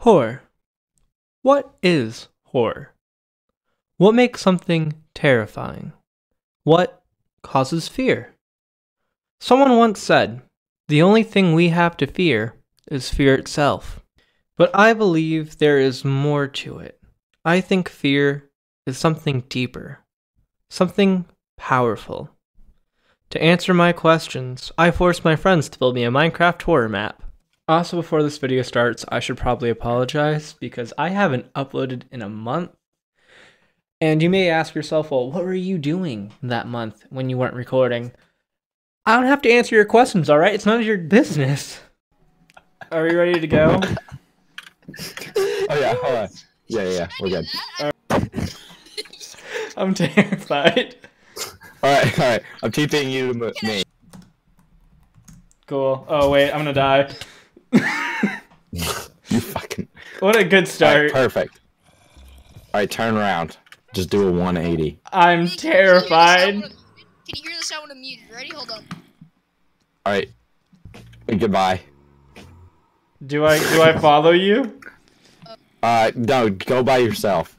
Horror. What is horror? What makes something terrifying? What causes fear? Someone once said, the only thing we have to fear is fear itself. But I believe there is more to it. I think fear is something deeper, something powerful. To answer my questions, I forced my friends to build me a Minecraft horror map. Also, before this video starts, I should probably apologize because I haven't uploaded in a month. And you may ask yourself, well, what were you doing that month when you weren't recording? I don't have to answer your questions, all right? It's none of your business. Are you ready to go? Oh, yeah, hold on. Yeah, we're good. Right. I'm terrified. All right. I'm keeping you to me. Cool. Oh, wait, I'm gonna die. You fucking... What a good start. All right, perfect. Alright, turn around. Just do a 180. I'm terrified. Can you hear the sound when I'm muted? Ready? Hold up. Alright. Goodbye. Do I follow you? No, go by yourself.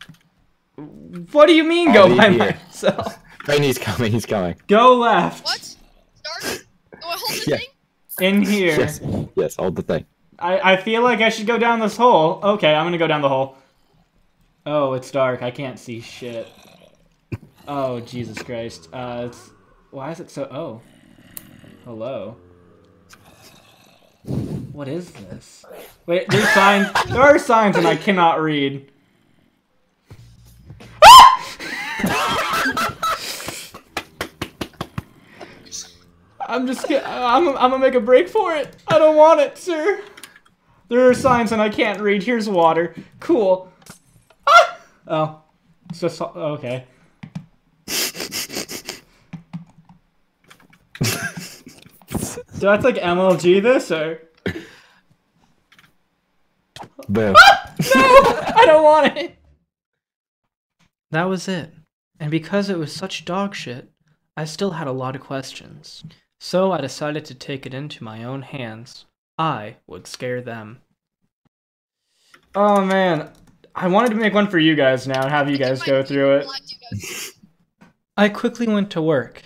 What do you mean go by myself? He's coming, Go left. What? Start? Do I hold the thing? In here. Yes, hold the thing. I feel like I should go down this hole. Okay, I'm gonna go down the hole. Oh, it's dark. I can't see shit. Oh, Jesus Christ. It's... Why is it so... Oh. Hello. What is this? Wait, there's signs. There are signs and I cannot read. I'm just kidding. I'm gonna make a break for it. I don't want it, sir. There are signs and I can't read. Here's water. Cool. Oh, it's just okay. So that's like MLG this or? Boom. Ah! No, I don't want it. That was it, and because it was such dog shit, I still had a lot of questions. So I decided to take it into my own hands. I would scare them. Oh man. I wanted to make one for you guys now and have you guys go through it. I quickly went to work.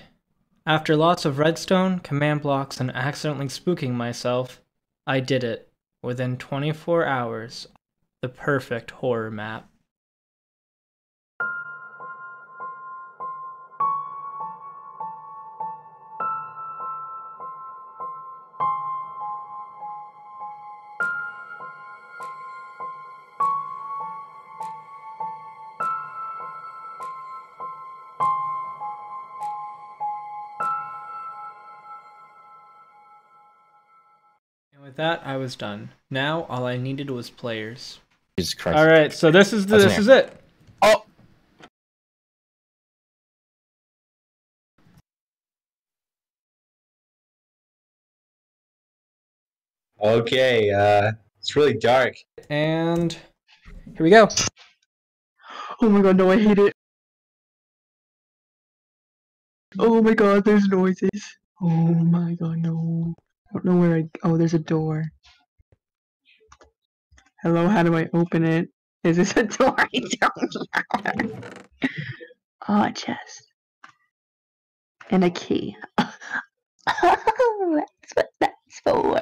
After lots of redstone, command blocks, and accidentally spooking myself, I did it. Within 24 hours, the perfect horror map. With that, I was done. Now, all I needed was players. Jesus Christ. All right, so this is it. Oh. Okay, it's really dark. And here we go. Oh my god, no, I hate it. Oh my god, there's noises. Oh my god, no. I don't know where I... Oh, there's a door. Hello, how do I open it? Is this a door? I don't know. Oh, a chest. And a key. Oh, that's what that's for.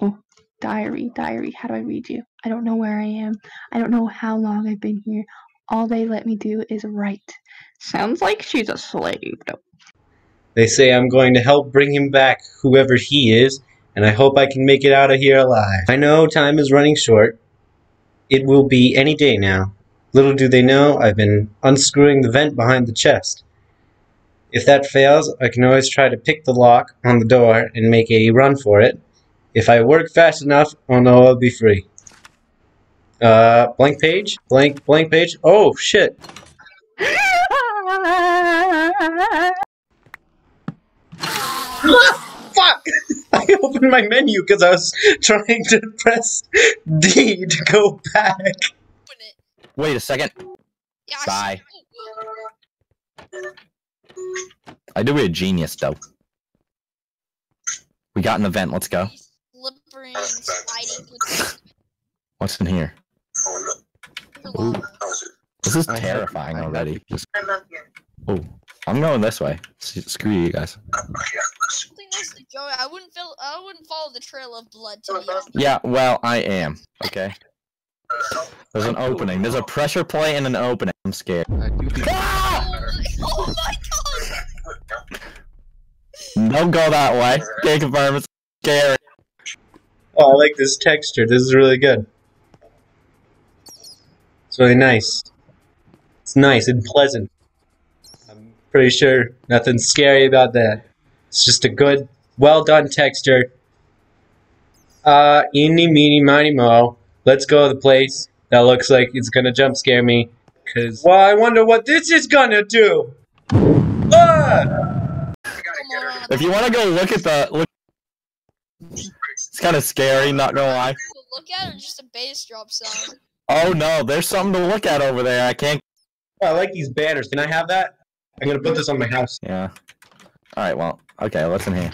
Oh, diary. How do I read you? I don't know where I am. I don't know how long I've been here. All they let me do is write. Sounds like she's a slave, though. They say I'm going to help bring him back, whoever he is, and I hope I can make it out of here alive. I know time is running short. It will be any day now. Little do they know, I've been unscrewing the vent behind the chest. If that fails, I can always try to pick the lock on the door and make a run for it. If I work fast enough, I'll know I'll be free. Blank page? Blank page? Oh, shit. Fuck! I opened my menu because I was trying to press D to go back. Wait a second. Yeah, bye. I do be a genius, though. We got an event. Let's go. slippery and sliding. What's in here? Ooh. This is terrifying already. Oh, I'm going this way. Screw you guys. I wouldn't follow the trail of blood to me. Yeah, well, I am. Okay. There's an opening. There's a pressure plate and an opening. I'm scared. Ah! Oh my god! Don't go that way. Can't confirm. It's scary. Oh, I like this texture. This is really good. It's really nice. It's nice and pleasant. I'm pretty sure nothing scary about that. It's just a good, well done texture. Eeny, meeny, miny, mo. Let's go to the place that looks like it's gonna jump scare me. Cause, well, I wonder what this is gonna do. Ah! If you wanna go look at the, it's kind of scary. Not gonna lie. Look at it, just a bass drop sound. Oh no, there's something to look at over there. I can't. Oh, I like these banners. Can I have that? I'm gonna put this on my house. Yeah. Alright, well, okay, what's in here?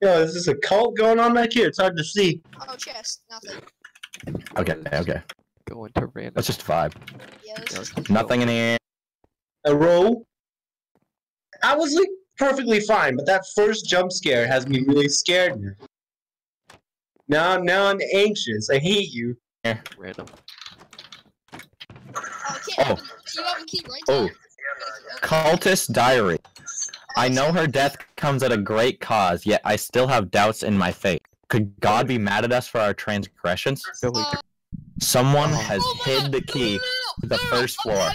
Yo, this is a cult going on back here. It's hard to see. Oh, chest. Nothing. Okay, okay. Going to random. Let's just vibe. Yeah, just nothing in here. A roll? I was like perfectly fine, but that first jump scare has me really scared now. Now I'm anxious. I hate you. Yeah. Random. Oh. You have a key right there. Cultist diary. I know her death comes at a great cause, yet I still have doubts in my faith. Could God be mad at us for our transgressions? Someone has hid the key to the first floor.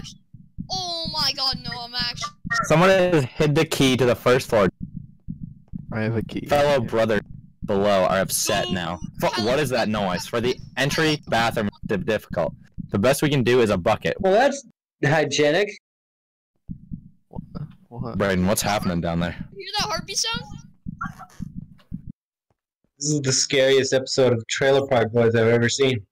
Oh my god, no, I'm actually. Someone has hid the key to the first floor. I have a key. Fellow brother. Below are upset now. What is that noise? For the entry bathroom is difficult. The best we can do is a bucket. Well, that's hygienic. What? Brayden, what's happening down there? You hear that heartbeat sound? This is the scariest episode of Trailer Park Boys I've ever seen.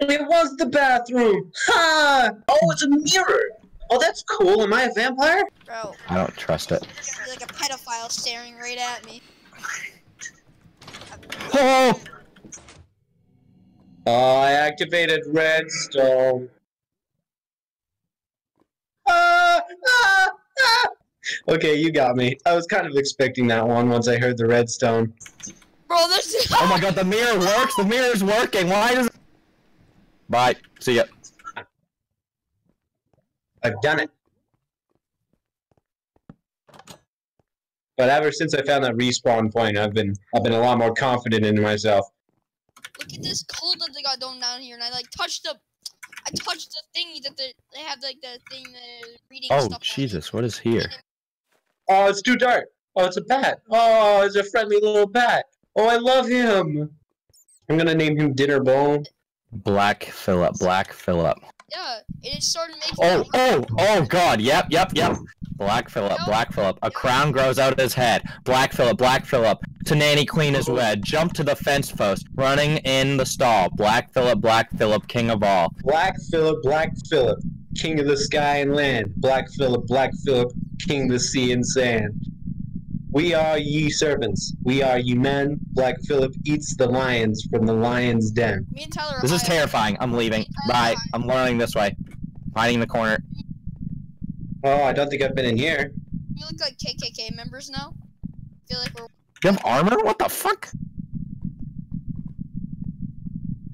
It was the bathroom! Ha! Oh, it's a mirror! Oh, that's cool. Am I a vampire? Bro. I don't trust it. You're like a pedophile staring right at me. Oh! Oh, I activated redstone. Okay, you got me. I was kind of expecting that one once I heard the redstone. Bro, this. Oh my god, the mirror works. The mirror's working. Why does? Bye. See ya. I've done it. But ever since I found that respawn point, I've been a lot more confident in myself. Look at this cold that they got going down here, and I touched the thingy that they have, like the thing that reading. Oh stuff Jesus, what is here? Oh, it's too dark. Oh, it's a bat. Oh, it's a friendly little bat. Oh, I love him. I'm gonna name him Dinner Bone. Black Phillip. Black Phillip. Yeah, it started making. Oh, oh, oh, god! Yep, yep, yep. Black Phillip, Black Phillip, a crown grows out of his head. Black Phillip, Black Phillip, to nanny queen is wed. Jump to the fence post, running in the stall. Black Phillip, king of all. Black Phillip, king of the sky and land. Black Phillip, king of the sea and sand. We are ye servants, we are ye men. Black Phillip eats the lions from the lion's den. Me and Tyler, this is terrifying. I'm leaving. Bye. I'm learning this way. Hiding the corner. Oh, I don't think I've been in here. You look like KKK members now. I feel like we're. You have armor? What the fuck?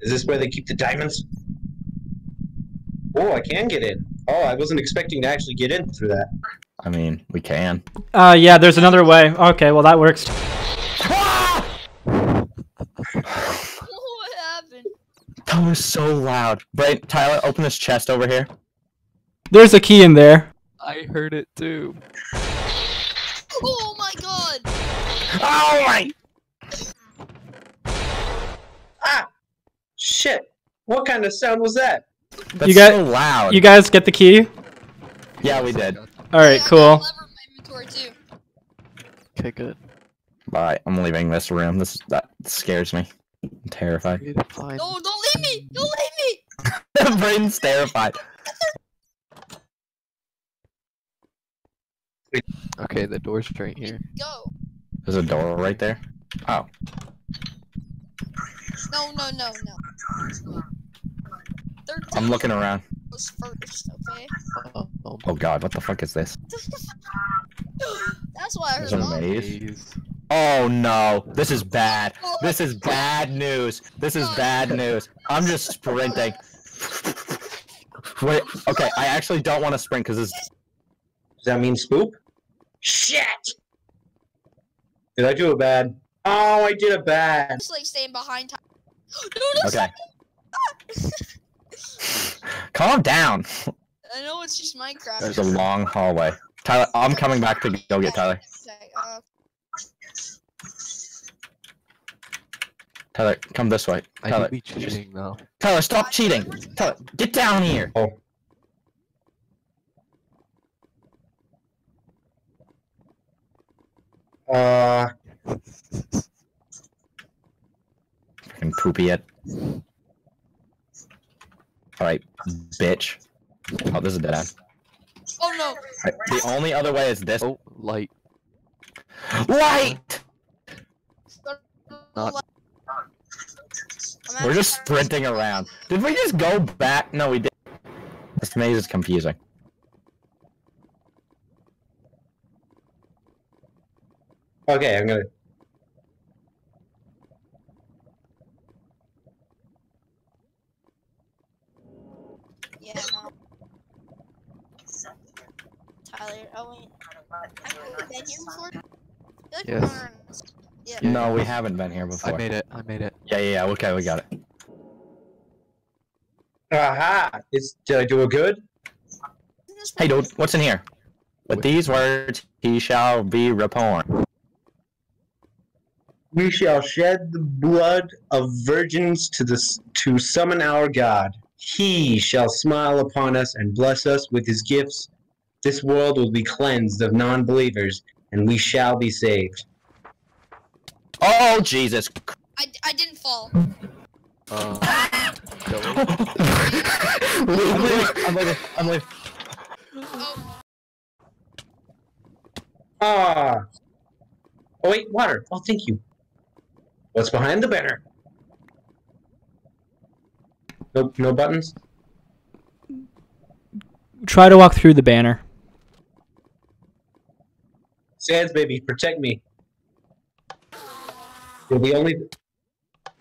Is this where they keep the diamonds? Oh, I can get in. Oh, I wasn't expecting to actually get in through that. I mean, we can. Yeah, there's another way. Okay, well, that works. Ah! What happened? That was so loud. Right, Tyler, open this chest over here. There's a key in there. I heard it too. Oh my god! Oh my! Ah! Shit! What kind of sound was that? That's so loud. You guys get the key? Yeah, we did. Alright, cool. Okay, good. Bye. I'm leaving this room. That scares me. I'm terrified. No, don't leave me! Don't leave me! Brayden's terrified. Okay, the door's right here. Go. There's a door right there. Oh. No. I'm looking around. First, okay? Oh god, what the fuck is this? That's why I heard maze. Oh no, this is bad. This is bad news. I'm just sprinting. Wait, okay, I actually don't want to sprint because this. Does that mean spoop? Shit! Did I do a bad? Oh, I did a bad. It's like staying behind. Okay. Calm down. I know it's just Minecraft. There's a long hallway. Tyler, I'm coming back to go get Tyler. Okay, Tyler, come this way. Tyler, I could be cheating though. Tyler, stop cheating. Tyler, get down here. Oh. Fucking poopy it. Alright, bitch. Oh, this is a dead end. Oh no! Right, the only other way is this. Oh, light. Light! Not. We're just sprinting around. Did we just go back? No, we didn't. This maze is confusing. Okay, I'm gonna... Yeah, no. Tyler, oh wait. Have you been here before? Like yes. Yeah. No, we haven't been here before. I made it. Yeah, okay, we got it. Aha! Did I do a good? Hey dude, what's in here? With these words, he shall be reborn. We shall shed the blood of virgins to summon our God. He shall smile upon us and bless us with his gifts. This world will be cleansed of non-believers, and we shall be saved. Oh, Jesus. I didn't fall. I'm leaving. Ah. Oh, wait, water. Oh, thank you. What's behind the banner? Nope, no buttons. Try to walk through the banner. Sans baby, protect me. You're the only.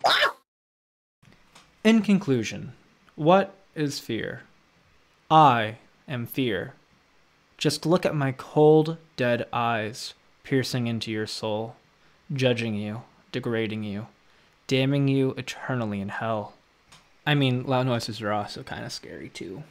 Ah! In conclusion, what is fear? I am fear. Just look at my cold, dead eyes, piercing into your soul, judging you, degrading you, damning you eternally in hell. I mean, loud noises are also kind of scary, too.